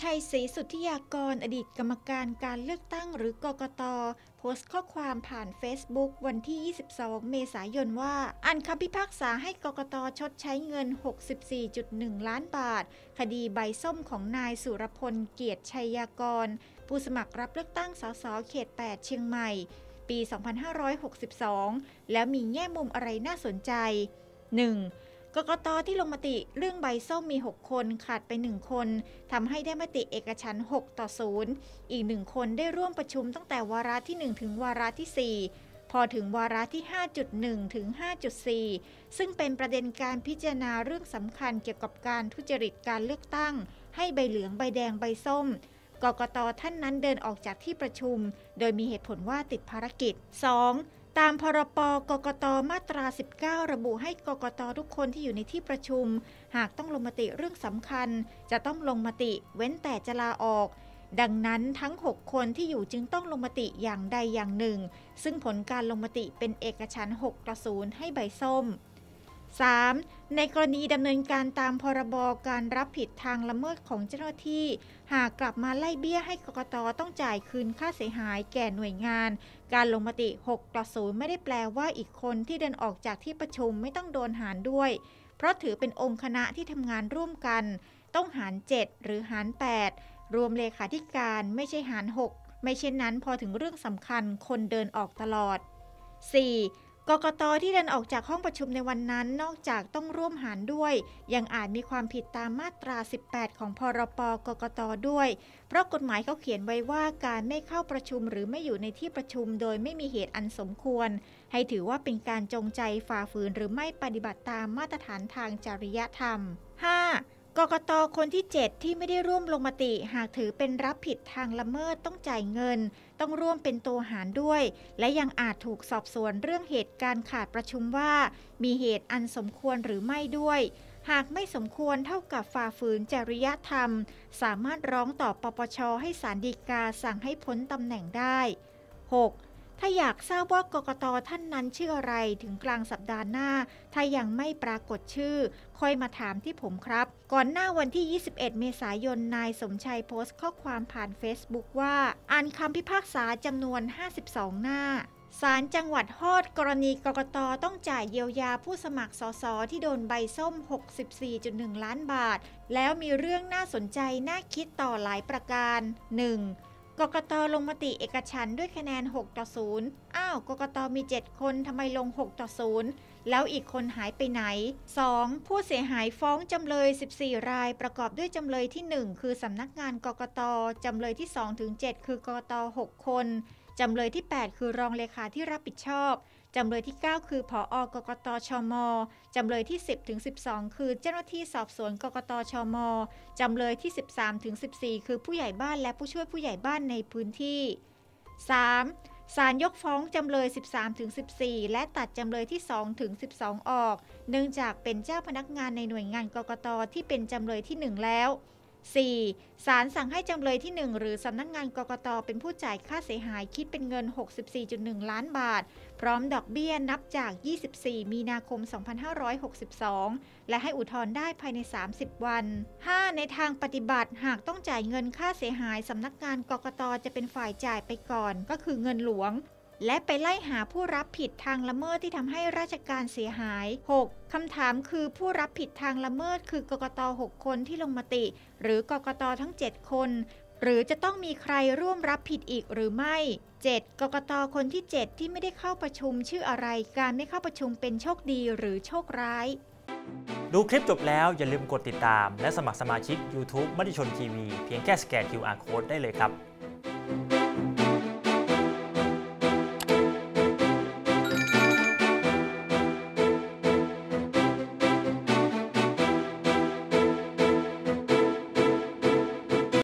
ชัย ศรีสุทธิยากรอดีตกรรมการการเลือกตั้งหรือกกต.โพสต์ข้อความผ่านเฟซบุ๊กวันที่ 22 เมษายนว่าอ่านคำพิพากษาให้กกต.ชดใช้เงิน 64.1 ล้านบาทคดีใบส้มของนายสุรพลเกียรติชัยยากรผู้สมัครรับเลือกตั้งสส.เขต 8 เชียงใหม่ปี 2562 แล้วมีแง่มุมอะไรน่าสนใจ 1.กกต.ที่ลงมติเรื่องใบส้มมี6คนขาดไป1คนทำให้ได้มติเอกฉันท์6-0อีก1คนได้ร่วมประชุมตั้งแต่วาระที่1ถึงวาระที่4พอถึงวาระที่ 5.1 ถึง 5.4 ซึ่งเป็นประเด็นการพิจารณาเรื่องสำคัญเกี่ยวกับการทุจริตการเลือกตั้งให้ใบเหลืองใบแดงใบส้มกกต.ท่านนั้นเดินออกจากที่ประชุมโดยมีเหตุผลว่าติดภารกิจ 2.ตามพรบ.กกต.มาตรา 19 ระบุให้กกต.ทุกคนที่อยู่ในที่ประชุมหากต้องลงมติเรื่องสำคัญจะต้องลงมติเว้นแต่จะลาออกดังนั้นทั้ง6คนที่อยู่จึงต้องลงมติอย่างใดอย่างหนึ่งซึ่งผลการลงมติเป็นเอกฉันท์ 6-0 ให้ใบส้ม 3. ในกรณีดำเนินการตามพรบ.การรับผิดทางละเมิดของเจ้าหน้าที่หากกลับมาไล่เบี้ยให้กกต.ต้องจ่ายคืนค่าเสียหายแก่หน่วยงานการลงมติ 6-0 ไม่ได้แปลว่าอีกคนที่เดินออกจากที่ประชุมไม่ต้องโดนหารด้วยเพราะถือเป็นองค์คณะที่ทำงานร่วมกันต้องหาร 7 หรือหาร 8 รวมเลขาธิการไม่ใช่หาร 6 ไม่เช่นนั้นพอถึงเรื่องสำคัญคนเดินออกตลอด 4.กกต.ที่เดินออกจากห้องประชุมในวันนั้นนอกจากต้องร่วมหารด้วยยังอาจมีความผิดตามมาตรา 18 ของพรบ.กกต.ด้วยเพราะกฎหมายเขาเขียนไว้ว่าการไม่เข้าประชุมหรือไม่อยู่ในที่ประชุมโดยไม่มีเหตุอันสมควรให้ถือว่าเป็นการจงใจฝ่าฝืนหรือไม่ปฏิบัติตามมาตรฐานทางจริยธรรม 5.กกต.คนที่ 7 ที่ไม่ได้ร่วมลงมติหากถือเป็นรับผิดทางละเมิดต้องจ่ายเงินต้องร่วมเป็นตัวหารด้วยและยังอาจถูกสอบสวนเรื่องเหตุการณ์ขาดประชุมว่ามีเหตุอันสมควรหรือไม่ด้วยหากไม่สมควรเท่ากับฝ่าฝืนจริยธรรมสามารถร้องต่อปปช.ให้ศาลฎีกาสั่งให้พ้นตำแหน่งได้ 6.ถ้าอยากทราบว่ากกต.ท่านนั้นชื่ออะไรถึงกลางสัปดาห์หน้าถ้ายังไม่ปรากฏชื่อค่อยมาถามที่ผมครับก่อนหน้าวันที่21เมษายนนายสมชัยโพสต์ข้อความผ่านเฟซบุ๊กว่าอ่านคำพิพากษาจำนวน52หน้าศาลจังหวัดฮอดกรณีกกต.ต้องจ่ายเยียวยาผู้สมัครสส.ที่โดนใบส้ม 64.1 ล้านบาทแล้วมีเรื่องน่าสนใจน่าคิดต่อหลายประการ 1.กกต.ลงมติเอกฉันท์ด้วยคะแนน 6-0 อ้าวกกต.มี 7 คนทำไมลง 6-0 แล้วอีกคนหายไปไหน 2. ผู้เสียหายฟ้องจำเลย 14 รายประกอบด้วยจำเลยที่ 1 คือสำนักงานกกต.จำเลยที่ 2-7 คือกกต. 6 คนจำเลยที่ 8 คือรองเลขาที่รับผิดชอบจำเลยที่ 9 คือผอ.กกต.ชม.จำเลยที่ 10-12 คือเจ้าหน้าที่สอบสวนกกต.ชม.จำเลยที่ 13-14 คือผู้ใหญ่บ้านและผู้ช่วยผู้ใหญ่บ้านในพื้นที่ 3. ศาลยกฟ้องจำเลย 13-14 และตัดจำเลยที่ 2-12 ออกเนื่องจากเป็นเจ้าพนักงานในหน่วยงานกกต.ที่เป็นจำเลยที่ 1 แล้ว 4. ศาลสั่งให้จำเลยที่ 1 หรือสำนักงานกกต.เป็นผู้จ่ายค่าเสียหายคิดเป็นเงิน 64.1 ล้านบาทพร้อมดอกเบี้ยนับจาก 24 มีนาคม 2562 และให้อุทธรณ์ได้ภายใน 30 วัน 5. ในทางปฏิบัติหากต้องจ่ายเงินค่าเสียหายสำนักงานกกต.จะเป็นฝ่ายจ่ายไปก่อนก็คือเงินหลวงและไปไล่หาผู้รับผิดทางละเมิดที่ทำให้ราชการเสียหาย 6. คำถามคือผู้รับผิดทางละเมิดคือกกต. 6 คนที่ลงมติหรือกกต. ทั้ง 7 คนหรือจะต้องมีใครร่วมรับผิดอีกหรือไม่ 7. กกต. คนที่ 7 ที่ไม่ได้เข้าประชุมชื่ออะไรการไม่เข้าประชุมเป็นโชคดีหรือโชคร้ายดูคลิปจบแล้วอย่าลืมกดติดตามและสมัครสมาชิก YouTube มติชนทีวีเพียงแค่สแกน QR Code ได้เลยครับ